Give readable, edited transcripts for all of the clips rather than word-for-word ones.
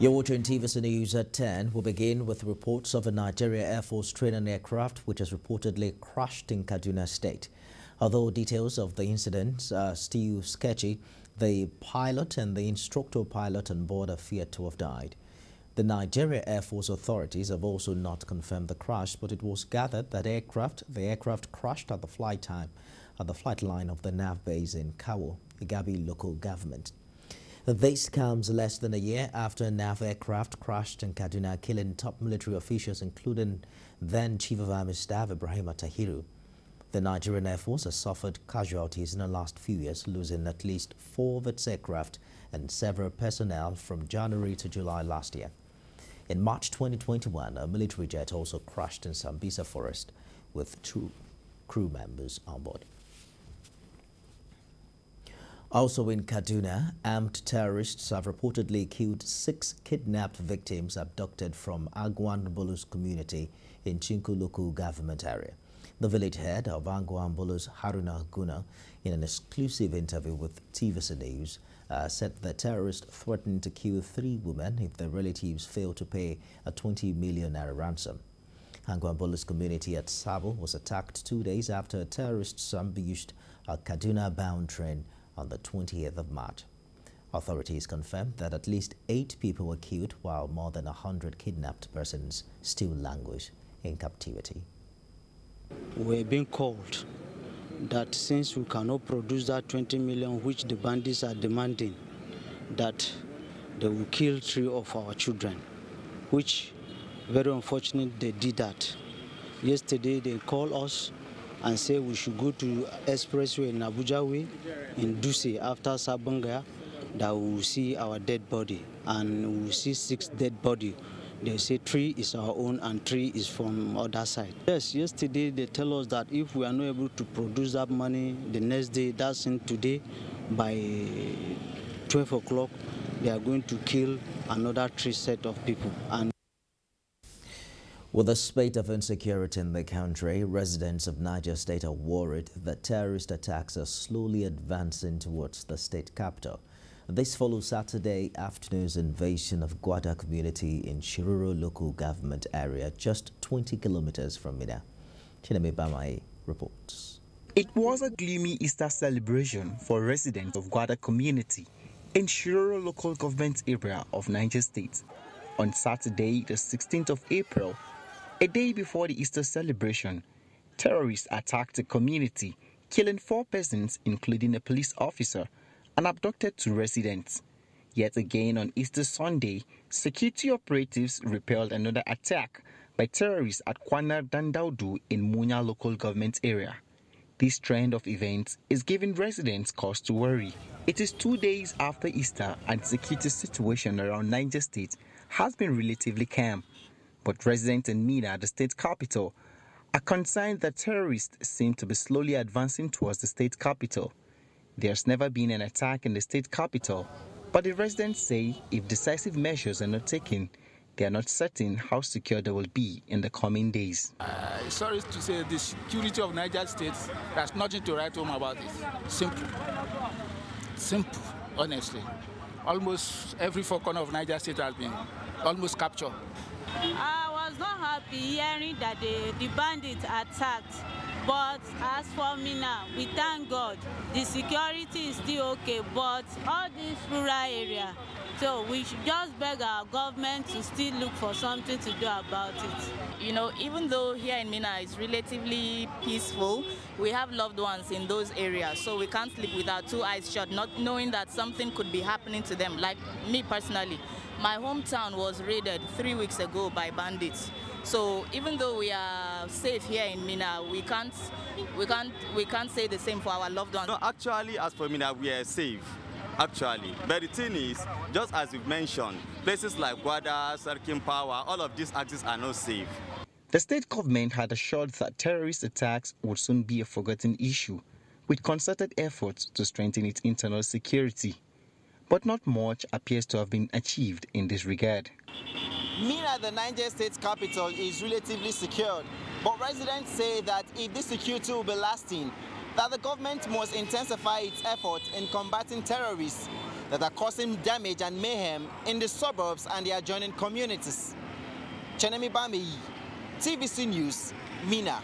You're watching TVC News at 10. We'll begin with reports of a Nigeria Air Force training aircraft which has reportedly crashed in Kaduna State. Although details of the incident are still sketchy, the pilot and the instructor pilot on board are feared to have died. The Nigeria Air Force authorities have also not confirmed the crash, but it was gathered that the aircraft crashed at the flight line of the nav base in Kawo, Igabi Local Government. This comes less than a year after a NAV aircraft crashed in Kaduna, killing top military officials, including then Chief of Army Staff Ibrahim Atahiru. The Nigerian Air Force has suffered casualties in the last few years, losing at least 4 of its aircraft and several personnel from January to July last year. In March 2021, a military jet also crashed in Sambisa Forest with 2 crew members on board. Also in Kaduna, armed terrorists have reportedly killed 6 kidnapped victims abducted from Agwanbulu's community in Chikun Local Government Area. The village head of Agwanbulu's Haruna Guna, in an exclusive interview with TVC News, said the terrorists threatened to kill 3 women if their relatives failed to pay a 20 million naira ransom. Agwanbulu's community at Sabo was attacked 2 days after terrorists ambushed a Kaduna-bound train on the 20th of March. Authorities confirmed that at least 8 people were killed, while more than 100 kidnapped persons still languish in captivity. We're being called that since we cannot produce that 20 million which the bandits are demanding, that they will kill 3 of our children, which very unfortunate they did that. Yesterday they called us and say we should go to expressway in Abuja Way, in Duse, after Sabonga, that we will see our dead body. And we will see 6 dead body. They say 3 is our own and 3 is from other side. Yes, yesterday they tell us that if we are not able to produce that money, the next day, that's in today, by 12 o'clock, they are going to kill another 3 set of people. And with a spate of insecurity in the country, residents of Niger State are worried that terrorist attacks are slowly advancing towards the state capital. This follows Saturday afternoon's invasion of Gwada Community in Shiroro Local Government Area, just 20 kilometers from Mina. Chinemi Bameyi reports. It was a gloomy Easter celebration for residents of Gwada Community in Shiroro Local Government Area of Niger State on Saturday, the 16th of April. A day before the Easter celebration, terrorists attacked the community, killing 4 persons, including a police officer, and abducted 2 residents. Yet again on Easter Sunday, security operatives repelled another attack by terrorists at Kwanar Dandaudu in Munya Local Government Area. This trend of events is giving residents cause to worry. It is 2 days after Easter and security situation around Niger State has been relatively calm. But residents in Mina, the state capital, are concerned that terrorists seem to be slowly advancing towards the state capital. There's never been an attack in the state capital, but the residents say if decisive measures are not taken, they are not certain how secure they will be in the coming days. Sorry to say, the security of Niger State has nothing to write home about it. Simple, honestly. Almost every 4 corners of Niger State has been almost captured. I was not happy hearing that the bandits attacked, but as for me now, we thank God. The security is still okay, but all this rural area, so we should just beg our government to still look for something to do about it. You know, even though here in Mina it's relatively peaceful, we have loved ones in those areas, so we can't sleep with our 2 eyes shut, not knowing that something could be happening to them. Like me personally, my hometown was raided 3 weeks ago by bandits. So even though we are safe here in Mina, we can't say the same for our loved ones. No, actually, as for Mina, we are safe, actually. But the thing is, just as you've mentioned, places like Gwada, Sarkin Power, all of these axes are not safe. The state government had assured that terrorist attacks would soon be a forgotten issue, with concerted efforts to strengthen its internal security. But not much appears to have been achieved in this regard. Mina, the Niger State's capital, is relatively secured, but residents say that if this security will be lasting, that the government must intensify its efforts in combating terrorists. that are causing damage and mayhem in the suburbs and the adjoining communities. Chinemi Bameyi, TVC News, Mina.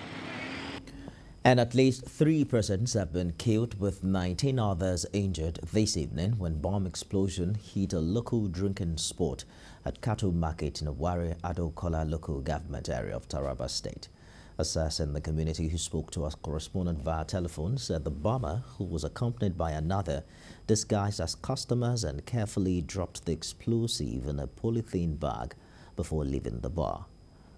And at least 3 persons have been killed with 19 others injured this evening when bomb explosion hit a local drinking spot at Kato Market in the Wari Adokola Local Government Area of Taraba State. Assess in the community who spoke to our correspondent via telephone said the bomber, who was accompanied by another, disguised as customers and carefully dropped the explosive in a polythene bag before leaving the bar.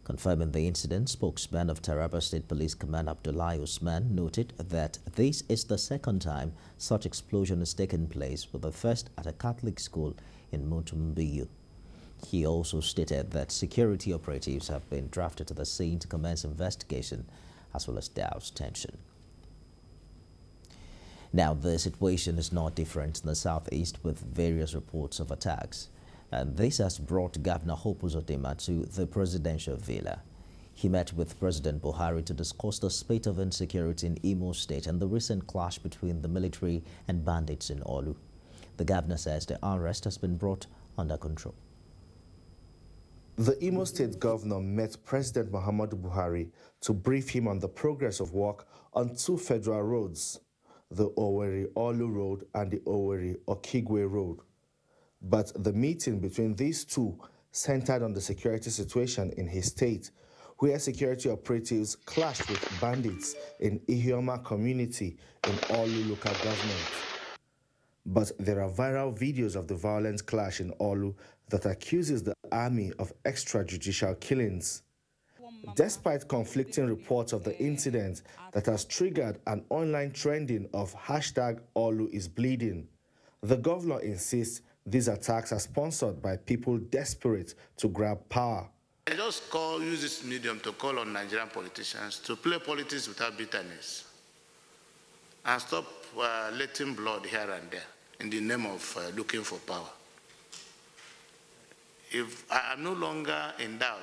Confirming the incident, spokesman of Taraba State Police Command Abdullai Usman noted that this is the 2nd time such explosion has taken place, with the first at a Catholic school in Mutumbiyu. He also stated that security operatives have been drafted to the scene to commence investigation as well as douse tension. Now, the situation is not different in the southeast, with various reports of attacks. And this has brought Governor Hope Uzodinma to the presidential villa. He met with President Buhari to discuss the spate of insecurity in Imo State and the recent clash between the military and bandits in Orlu. The governor says the unrest has been brought under control. The Imo State governor met President Muhammad Buhari to brief him on the progress of work on 2 federal roads, the Oweri-Orlu Road and the Oweri-Okigwe Road. But the meeting between these two centered on the security situation in his state, where security operatives clashed with bandits in Ihioma community in Orlu local government. But there are viral videos of the violent clash in Orlu that accuses the army of extrajudicial killings. Despite conflicting reports of the incident that has triggered an online trending of #OrluIsBleeding, the governor insists these attacks are sponsored by people desperate to grab power. I just use this medium to call on Nigerian politicians to play politics without bitterness and stop letting blood here and there in the name of looking for power. If I am no longer in doubt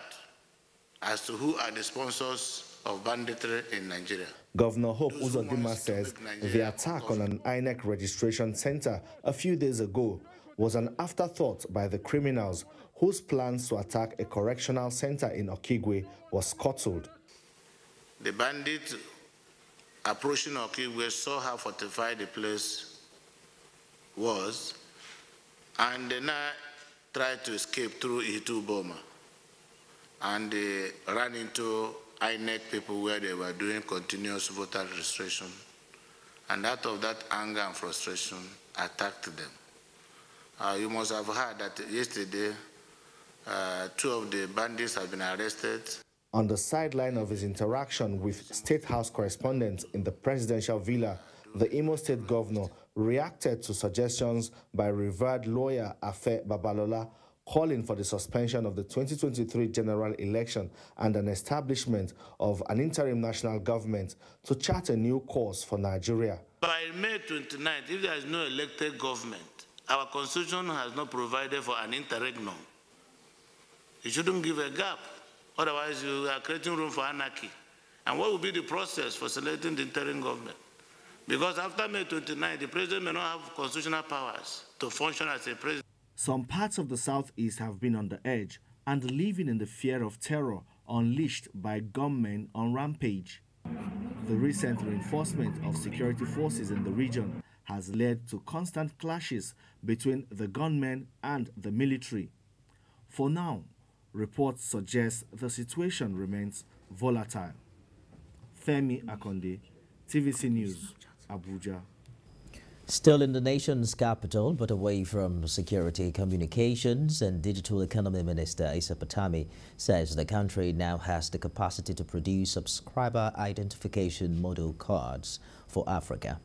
as to who are the sponsors of banditry in Nigeria. Governor Hope Uzodinma says the attack on an INEC registration center a few days ago was an afterthought by the criminals whose plans to attack a correctional center in Okigwe was scuttled. The bandit approaching Okigwe saw how fortified the place was and then tried to escape through Itu Boma and they ran into INEC people where they were doing continuous voter registration, and out of that anger and frustration attacked them. You must have heard that yesterday 2 of the bandits have been arrested. On the sideline of his interaction with State House correspondents in the presidential villa, the Imo State governor reacted to suggestions by revered lawyer Afe Babalola calling for the suspension of the 2023 general election and an establishment of an interim national government to chart a new course for Nigeria. By May 29th, if there is no elected government, our constitution has not provided for an interregnum. You shouldn't give a gap, otherwise you are creating room for anarchy. And what will be the process for selecting the interim government? Because after May 29, the president may not have constitutional powers to function as a president. Some parts of the southeast have been on the edge and living in the fear of terror unleashed by gunmen on rampage. The recent reinforcement of security forces in the region has led to constant clashes between the gunmen and the military. For now, reports suggest the situation remains volatile. Femi Akonde, TVC News, Abuja. Still in the nation's capital, but away from security, Communications and Digital Economy Minister Issa Patami says the country now has the capacity to produce subscriber identification model cards for Africa.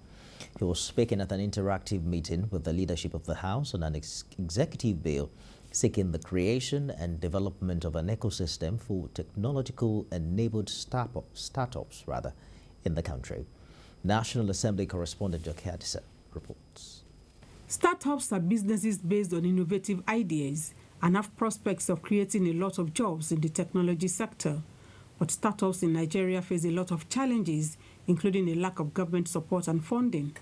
He was speaking at an interactive meeting with the leadership of the House on an executive bill seeking the creation and development of an ecosystem for technological-enabled startups in the country. National Assembly correspondent Joke Adisa reports. Startups are businesses based on innovative ideas and have prospects of creating a lot of jobs in the technology sector. But startups in Nigeria face a lot of challenges, including a lack of government support and funding.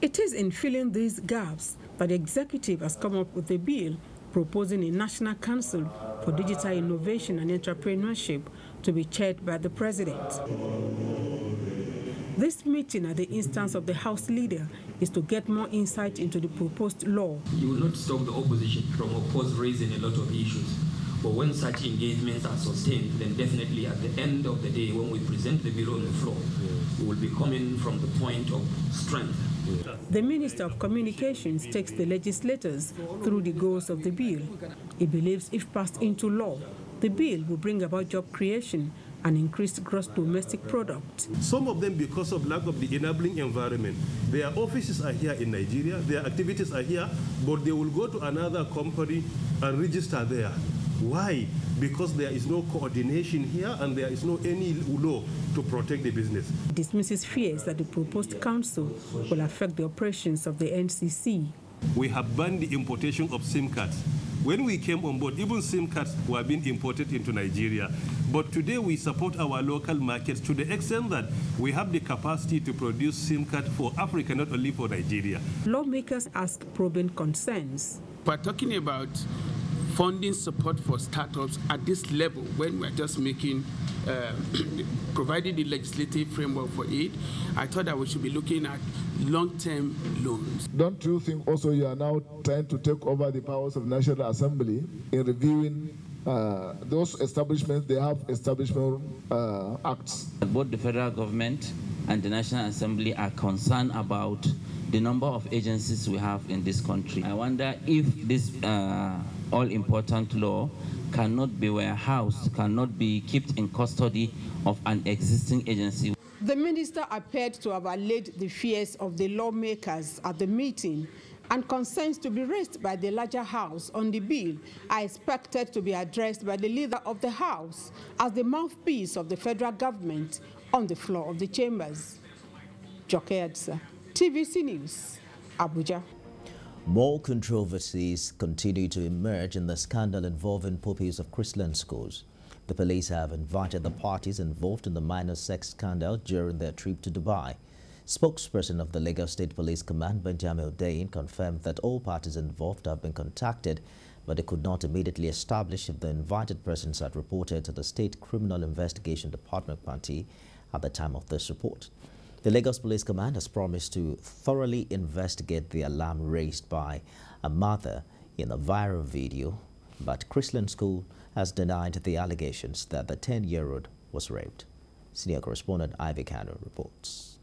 It is in filling these gaps but the executive has come up with a bill proposing a national council for digital innovation and entrepreneurship to be chaired by the president. This meeting, at the instance of the House leader, is to get more insight into the proposed law. You will not stop the opposition from, of course, raising a lot of issues. But when such engagements are sustained, then definitely at the end of the day, when we present the bill on the floor, we will be coming from the point of strength. The Minister of Communications takes the legislators through the goals of the bill. He believes if passed into law, the bill will bring about job creation and increased gross domestic product. Some of them, because of lack of the enabling environment, their offices are here in Nigeria, their activities are here, but they will go to another company and register there. Why? Because there is no coordination here and there is no any law to protect the business. Dismisses fears that the proposed council will affect the operations of the NCC. We have banned the importation of SIM cards. When we came on board, even SIM cards were being imported into Nigeria. But today we support our local markets to the extent that we have the capacity to produce SIM cards for Africa, not only for Nigeria. Lawmakers ask probing concerns. We're talking about funding support for startups at this level when we're just making, providing the legislative framework for it. I thought that we should be looking at long-term loans. Don't you think also you are now trying to take over the powers of National Assembly in reviewing those establishments? They have establishment acts. Both the federal government and the National Assembly are concerned about the number of agencies we have in this country. I wonder if this all-important law cannot be warehoused, cannot be kept in custody of an existing agency. The minister appeared to have allayed the fears of the lawmakers at the meeting, and concerns to be raised by the larger house on the bill are expected to be addressed by the leader of the house as the mouthpiece of the federal government on the floor of the chambers. Joke Adisa, TVC News, Abuja. More controversies continue to emerge in the scandal involving pupils of Chrisland schools. The police have invited the parties involved in the minor sex scandal during their trip to Dubai. Spokesperson of the Lagos State Police Command, Benjamin Odeyin, confirmed that all parties involved have been contacted, but they could not immediately establish if the invited persons had reported to the State Criminal Investigation Department (PCD) at the time of this report. The Lagos Police Command has promised to thoroughly investigate the alarm raised by a mother in a viral video, but Chrisland School has denied the allegations that the 10-year-old was raped. Senior correspondent Ivy Cano reports.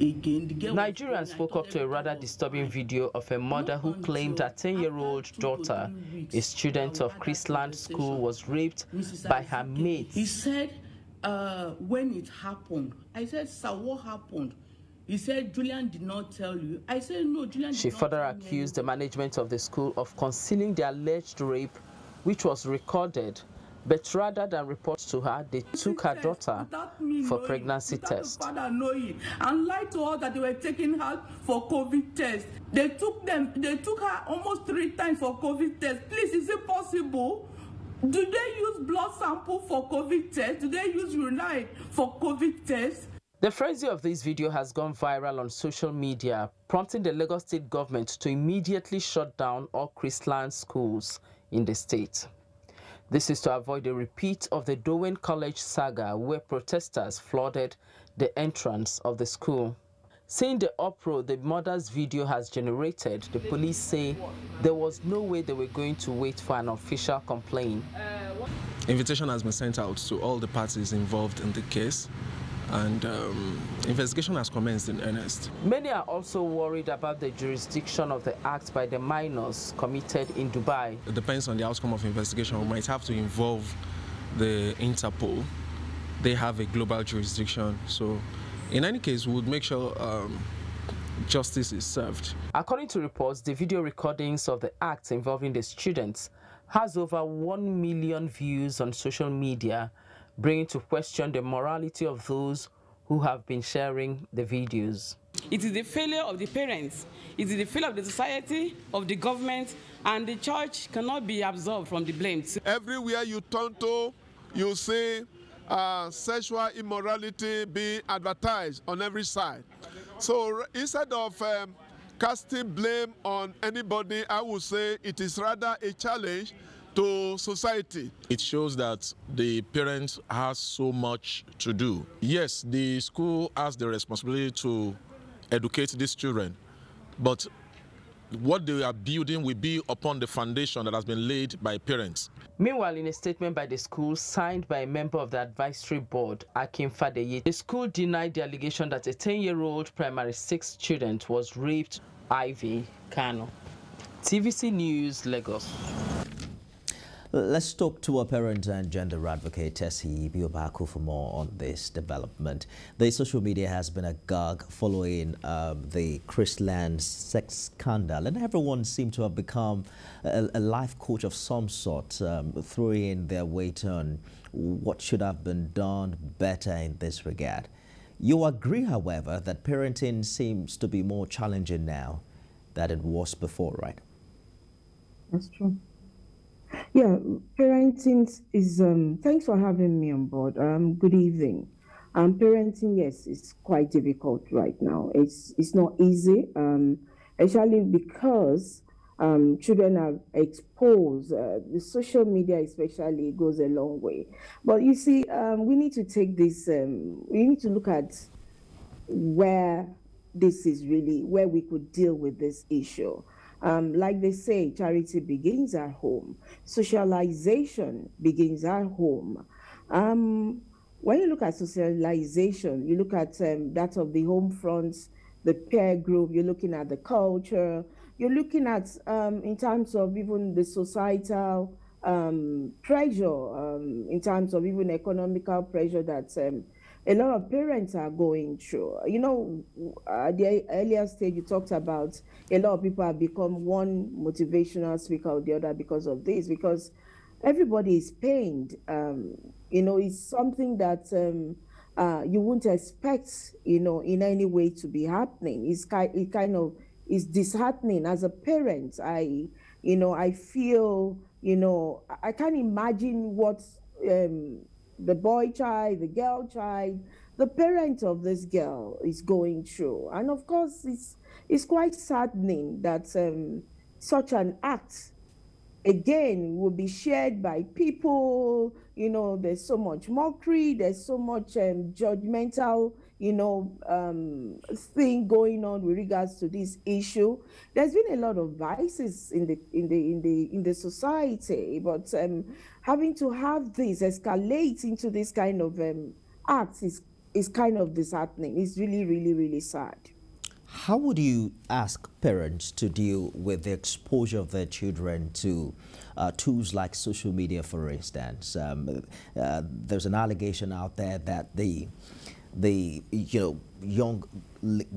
Nigerians woke up to a rather disturbing video of a mother who claimed her 10-year-old daughter, a student of Chrisland School, was raped by her mate. He said, when it happened, I said, sir, what happened? He said, Julian did not tell you. I said, no, Julian did not tell you. She further accused the management of the school of concealing the alleged rape, which was recorded, but rather than report to her, they took her daughter for pregnancy test. And lied to her that they were taking her for COVID test. They took her almost 3 times for COVID test. Please, is it possible? Do they use blood sample for COVID test? Do they use urine for COVID test? The frenzy of this video has gone viral on social media, prompting the Lagos State government to immediately shut down all Chrisland schools in the state. This is to avoid a repeat of the Dowen College saga, where protesters flooded the entrance of the school. Seeing the uproar the mother's video has generated, the police say there was no way they were going to wait for an official complaint. Invitation has been sent out to all the parties involved in the case, and investigation has commenced in earnest. Many are also worried about the jurisdiction of the act by the minors committed in Dubai. It depends on the outcome of investigation. We might have to involve the Interpol. They have a global jurisdiction, so in any case, we would make sure justice is served. According to reports, the video recordings of the acts involving the students has over 1 million views on social media, bringing to question the morality of those who have been sharing the videos. It is the failure of the parents, it is the failure of the society, of the government, and the church cannot be absolved from the blame. Everywhere you turn to, you see sexual immorality being advertised on every side. So instead of casting blame on anybody, I would say it is rather a challenge to society. It shows that the parents have so much to do. Yes, the school has the responsibility to educate these children, but what they are building will be upon the foundation that has been laid by parents. Meanwhile, in a statement by the school signed by a member of the advisory board, Akin Fadeye, the school denied the allegation that a 10-year-old primary 6 student was raped. Ivy Cano, TVC News, Lagos. Let's talk to our parent and gender advocate, Tessie Biobaku, for more on this development. The social media has been agog following the Chrisland sex scandal, and everyone seemed to have become a life coach of some sort, throwing in their weight on what should have been done better in this regard. You agree, however, that parenting seems to be more challenging now than it was before, right? That's true. Yeah, parenting is, thanks for having me on board. Good evening. Parenting, yes, it's quite difficult right now. It's not easy, especially because children are exposed. The social media especially goes a long way. But you see, we need to take this, we need to look at where this is really, where we could deal with this issue. Like they say, charity begins at home. Socialization begins at home. When you look at socialization, you look at that of the home front, the peer group, you're looking at the culture, you're looking at, in terms of even the societal pressure, in terms of even economical pressure that a lot of parents are going through. You know, at the earlier stage, you talked about a lot of people have become one motivational speaker or the other because of this, because everybody is pained. You know, it's something that you wouldn't expect, you know, in any way to be happening. It kind of is disheartening as a parent. You know, I feel, you know, I can't imagine what the boy child, the girl child, the parent of this girl is going through. And of course, it's quite saddening that such an act, again, will be shared by people. You know, there's so much mockery, there's so much judgmental, you know, thing going on with regards to this issue. There's been a lot of vices in the society, but having to have this escalate into this kind of acts is kind of disheartening. It's really, really, really sad. How would you ask parents to deal with the exposure of their children to tools like social media, for instance? There's an allegation out there that the you know, young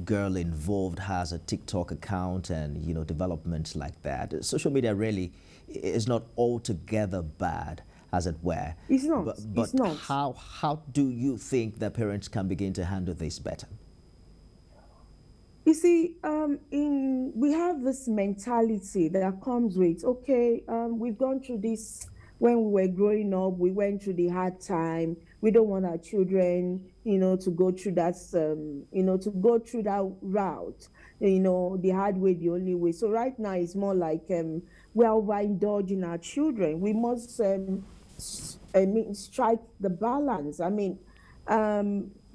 girl involved has a TikTok account and, you know, developments like that. Social media really is not altogether bad, as it were. It's not. But it's not. How do you think that parents can begin to handle this better? You see, we have this mentality that comes with, okay, we've gone through this when we were growing up, we went through the hard time. We don't want our children, you know, to go through that, you know, to go through that route, you know, the hard way, the only way. So right now it's more like we are overindulging our children. We must strike the balance. I mean,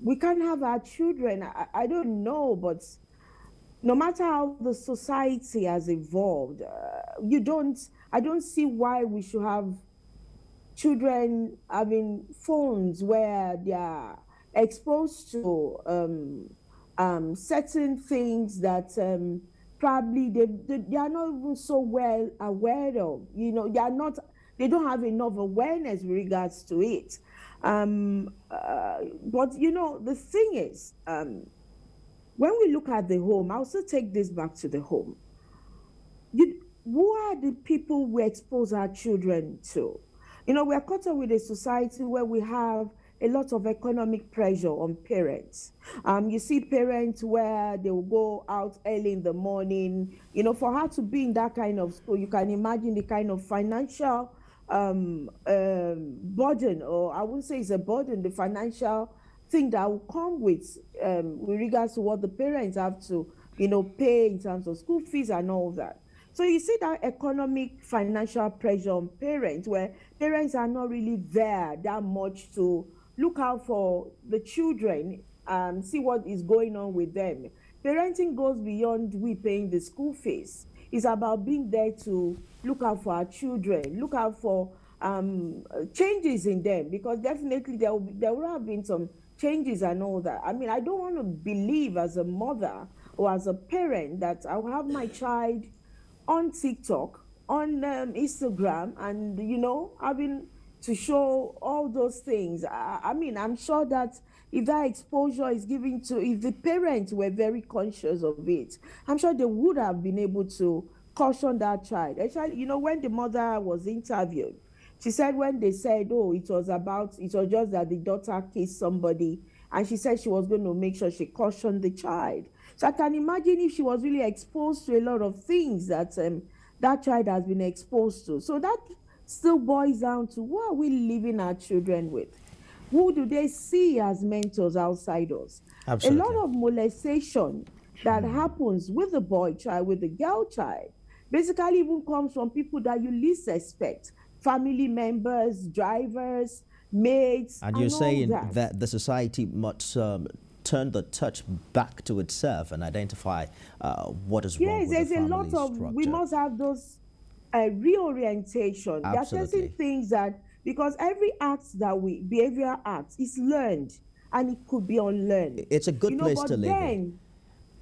we can't have our children. I don't know, but no matter how the society has evolved, I don't see why we should have children having phones where they are exposed to certain things that probably they are not even so well aware of. You know, they don't have enough awareness with regards to it. But you know, the thing is, when we look at the home, I also take this back to the home. Who are the people we expose our children to? You know, we are caught up with a society where we have a lot of economic pressure on parents. You see parents where they will go out early in the morning. You know, for her to be in that kind of school, you can imagine the kind of financial burden, or I wouldn't say it's a burden, the financial thing that will come with regards to what the parents have to pay in terms of school fees and all that. So you see that economic financial pressure on parents, where parents are not really there that much to look out for the children and see what is going on with them. Parenting goes beyond we paying the school fees. It's about being there to look out for our children, look out for changes in them, because definitely there will have been some changes and all that. I mean, I don't want to believe as a mother or as a parent that I will have my child on TikTok, on Instagram, and, having to show all those things. I mean, I'm sure that if that exposure is given to, if the parents were very conscious of it, I'm sure they would have been able to caution that child. Actually, when the mother was interviewed, she said when they said, oh, it was just that the daughter kissed somebody, and she said she was going to make sure she cautioned the child. So I can imagine if she was really exposed to a lot of things that that child has been exposed to. So that still boils down to what are we leaving our children with? Who do they see as mentors outside us? Absolutely. A lot of molestation that happens with the boy child, with the girl child, basically even comes from people that you least expect. Family members, drivers, maids, and you're saying that the society must turn the touch back to itself and identify what is wrong with the family structure. Yes, there's a lot of, we must have those reorientation. Absolutely. There are certain things that, because every act that we, behavioral act, is learned and it could be unlearned. It's a good place to live in.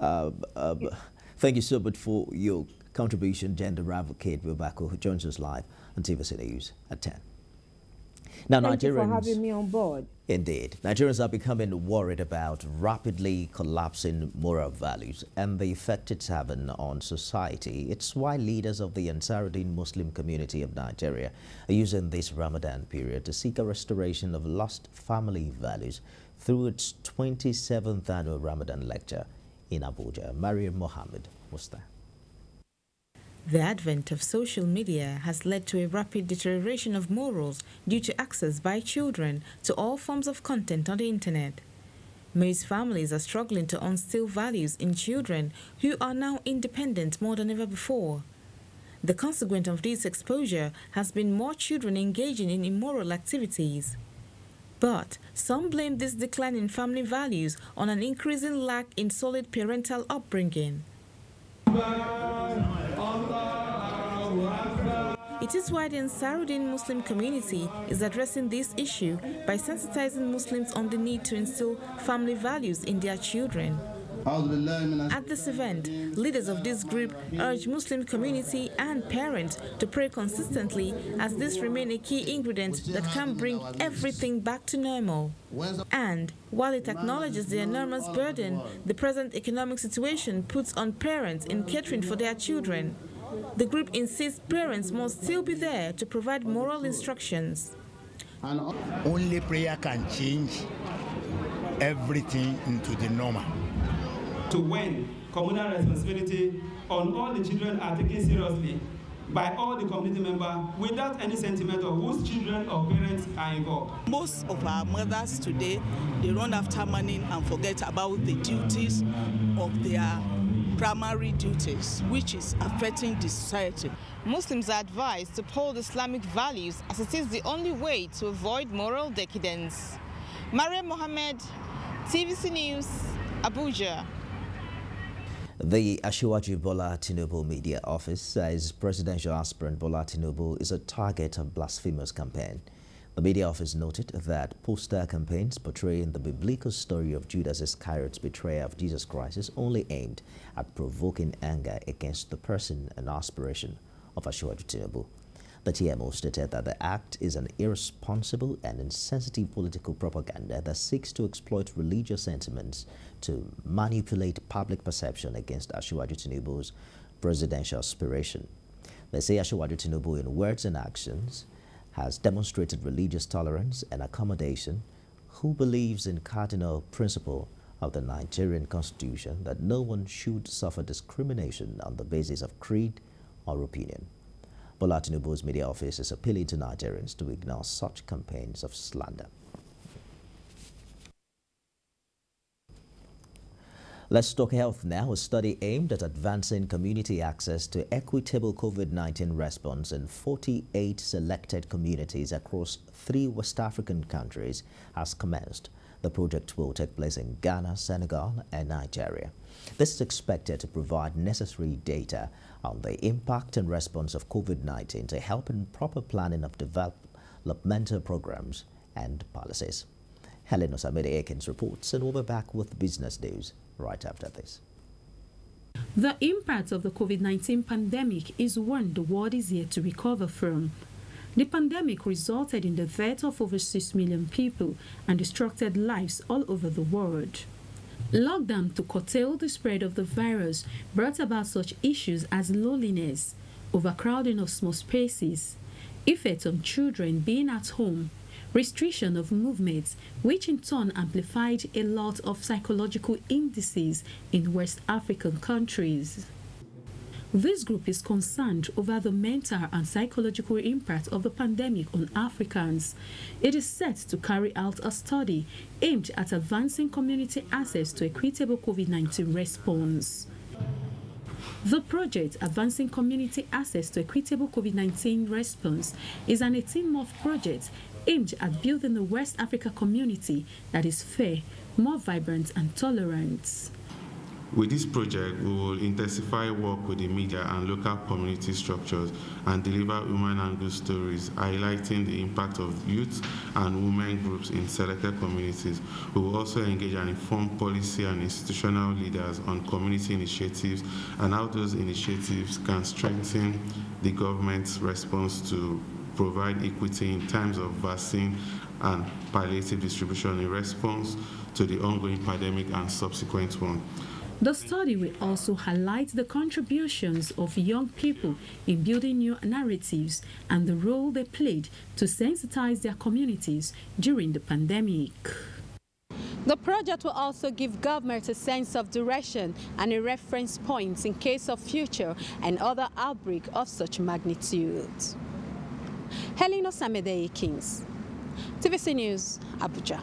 Thank you so much for your contribution, gender advocate Wilbako, who joins us live on TVC News at 10. Now, Nigerians, thank you for having me on board. Indeed. Nigerians are becoming worried about rapidly collapsing moral values and the effect it's having on society. It's why leaders of the Ansarudeen Muslim community of Nigeria are using this Ramadan period to seek a restoration of lost family values through its 27th annual Ramadan lecture in Abuja. Mariam Mohammed was there. The advent of social media has led to a rapid deterioration of morals due to access by children to all forms of content on the internet. Most families are struggling to instill values in children who are now independent more than ever before. The consequence of this exposure has been more children engaging in immoral activities. But some blame this decline in family values on an increasing lack in solid parental upbringing. It is why the Ansarudeen Muslim community is addressing this issue by sensitizing Muslims on the need to instill family values in their children. At this event, leaders of this group urge Muslim community and parents to pray consistently, as this remains a key ingredient that can bring everything back to normal. And while it acknowledges the enormous burden the present economic situation puts on parents in catering for their children, the group insists parents must still be there to provide moral instructions. And only prayer can change everything into the normal. To when communal responsibility on all the children are taken seriously by all the community members without any sentiment of whose children or parents are involved. Most of our mothers today, they run after money and forget about the duties of their primary duties, which is affecting the society. Muslims are advised to uphold Islamic values, as it is the only way to avoid moral decadence. Mariam Mohammed, TVC News, Abuja. The Asiwaju Bola Tinubu media office says presidential aspirant Bola Tinubu is a target of blasphemous campaign. The media office noted that poster campaigns portraying the biblical story of Judas Iscariot's betrayal of Jesus Christ is only aimed at provoking anger against the person and aspiration of Asiwaju Tinubu. The TMO stated that the act is an irresponsible and insensitive political propaganda that seeks to exploit religious sentiments to manipulate public perception against Asiwaju Tinubu's presidential aspiration. They say Asiwaju Tinubu, in words and actions, has demonstrated religious tolerance and accommodation, who believes in cardinal principle of the Nigerian constitution that no one should suffer discrimination on the basis of creed or opinion. Bola Tinubu's media office is appealing to Nigerians to ignore such campaigns of slander. Let's talk health now. A study aimed at advancing community access to equitable COVID-19 response in 48 selected communities across 3 West African countries has commenced. The project will take place in Ghana, Senegal, and Nigeria. This is expected to provide necessary data on the impact and response of COVID-19 to help in proper planning of developmental programs and policies. Helena Osamede Aikins reports, and we'll be back with business news right after this. The impact of the COVID-19 pandemic is one the world is yet to recover from. The pandemic resulted in the death of over 6 million people and destructed lives all over the world. Lockdown to curtail the spread of the virus brought about such issues as loneliness, overcrowding of small spaces, effects on children being at home, restriction of movements, which in turn amplified a lot of psychological indices in West African countries. This group is concerned over the mental and psychological impact of the pandemic on Africans. It is set to carry out a study aimed at advancing community access to equitable COVID-19 response. The project, Advancing Community Access to Equitable COVID-19 Response, is an 18-month project aimed at building a West Africa community that is fair, more vibrant and tolerant. With this project, we will intensify work with the media and local community structures and deliver human and good stories, highlighting the impact of youth and women groups in selected communities. We will also engage and inform policy and institutional leaders on community initiatives and how those initiatives can strengthen the government's response to provide equity in terms of vaccine and palliative distribution in response to the ongoing pandemic and subsequent one. The study will also highlight the contributions of young people in building new narratives and the role they played to sensitize their communities during the pandemic. The project will also give government a sense of direction and a reference point in case of future and other outbreak of such magnitude. Helena Osamede Aikins, TVC News, Abuja.